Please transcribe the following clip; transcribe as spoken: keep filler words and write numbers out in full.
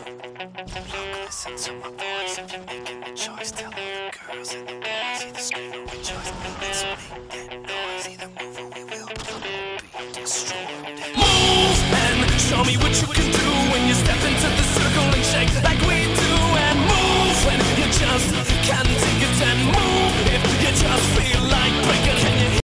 Listen to my voice. If you're making the choice, tell all the girls and the boys, either scream or rejoice. Let's make that noise. Either move or we will be destroyed. Move and show me what you can do.